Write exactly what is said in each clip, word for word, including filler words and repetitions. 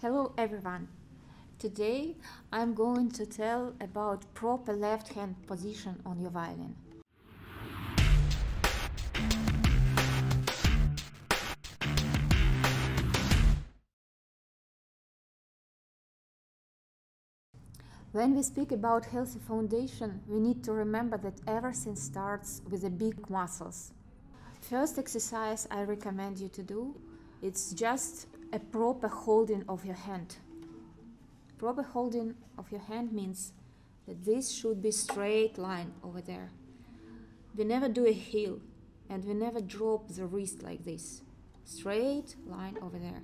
Hello everyone. Today I'm going to tell about proper left hand position on your violin. When we speak about healthy foundation, we need to remember that everything starts with the big muscles. First exercise I recommend you to do, it's just a proper holding of your hand. Proper holding of your hand means that this should be straight line over there. We never do a heel and we never drop the wrist like this. Straight line over there.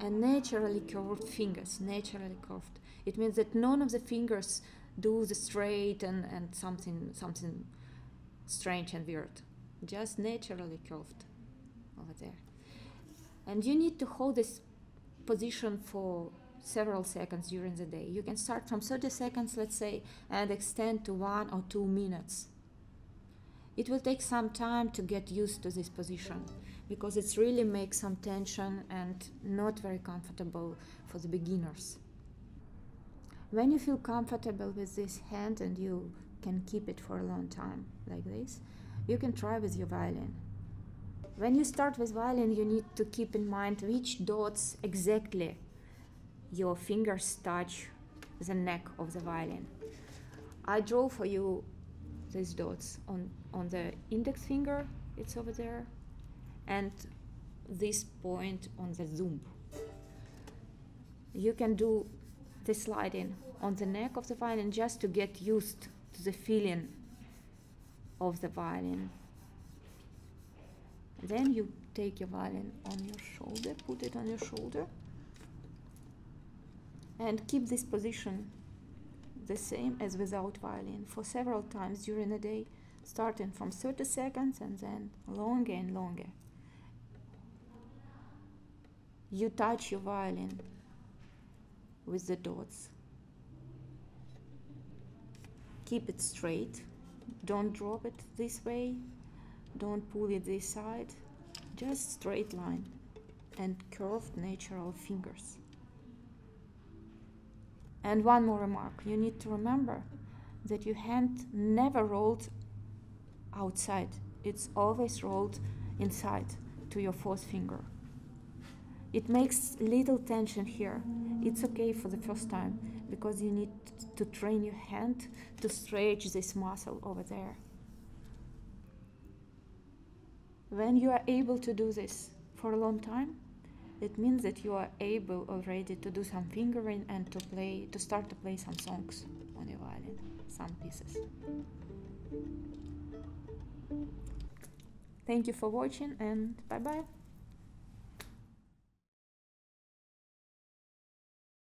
And naturally curved fingers, naturally curved. It means that none of the fingers do the straight and, and something, something strange and weird. Just naturally curved over there. And you need to hold this position for several seconds during the day. You can start from thirty seconds, let's say, and extend to one or two minutes. It will take some time to get used to this position because it really makes some tension and not very comfortable for the beginners. When you feel comfortable with this hand and you can keep it for a long time like this, you can try with your violin. When you start with violin, you need to keep in mind which dots exactly your fingers touch the neck of the violin. I draw for you these dots on, on the index finger, it's over there, and this point on the thumb. You can do the sliding on the neck of the violin just to get used to the feeling of the violin. Then you take your violin on your shoulder, put it on your shoulder, and keep this position the same as without violin for several times during the day, starting from thirty seconds and then longer and longer. You touch your violin with the dots. Keep it straight, don't drop it this way. Don't pull it this side, just straight line and curved natural fingers. And one more remark, you need to remember that your hand never rolled outside, it's always rolled inside to your fourth finger. It makes little tension here, it's okay for the first time because you need to train your hand to stretch this muscle over there. When you are able to do this for a long time, it means that you are able already to do some fingering and to play, to start to play some songs on your violin, some pieces. Thank you for watching and bye-bye.